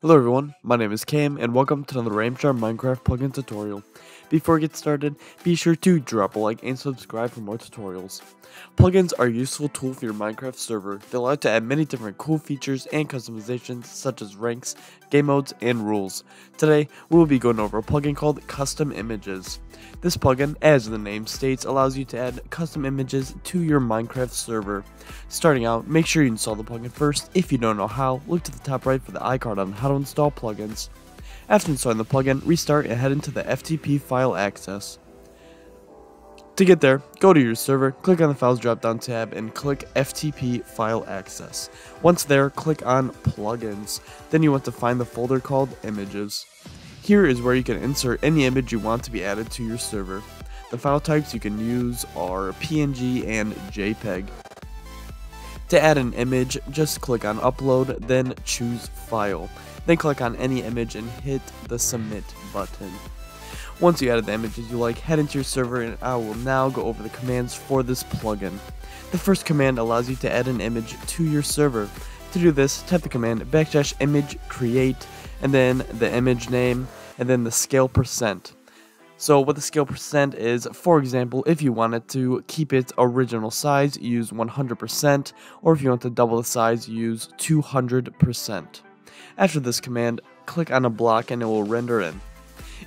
Hello everyone, my name is Cam and welcome to another Ramchar Minecraft plugin tutorial. Before we get started, be sure to drop a like and subscribe for more tutorials. Plugins are a useful tool for your Minecraft server. They allow you to add many different cool features and customizations such as ranks, game modes, and rules. Today, we will be going over a plugin called Custom Images. This plugin, as the name states, allows you to add custom images to your Minecraft server. Starting out, make sure you install the plugin first. If you don't know how, look to the top right for the icon on how to install plugins. After installing the plugin, restart and head into the FTP file access. To get there, go to your server, click on the Files drop-down tab, and click FTP File Access. Once there, click on Plugins. Then you want to find the folder called Images. Here is where you can insert any image you want to be added to your server. The file types you can use are PNG and JPEG. To add an image, just click on Upload, then choose File. Then click on any image and hit the Submit button. Once you added the images you like, head into your server and I will now go over the commands for this plugin. The first command allows you to add an image to your server. To do this, type the command \image create and then the image name and then the scale %. So what the scale % is, for example, if you wanted to keep its original size, use 100%, or if you want to double the size, use 200%. After this command, click on a block and it will render in.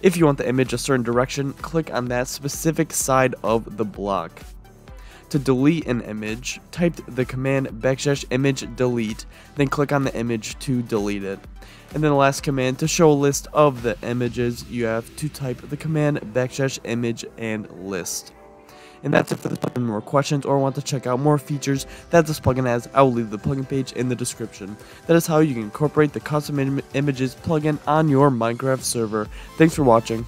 If you want the image a certain direction, click on that specific side of the block. To delete an image, type the command \image delete, then click on the image to delete it. And then the last command, to show a list of the images, you have to type the command \image and list. And that's it for this plugin. More questions or want to check out more features that this plugin has, I will leave the plugin page in the description. That is how you can incorporate the Custom Images plugin on your Minecraft server. Thanks for watching.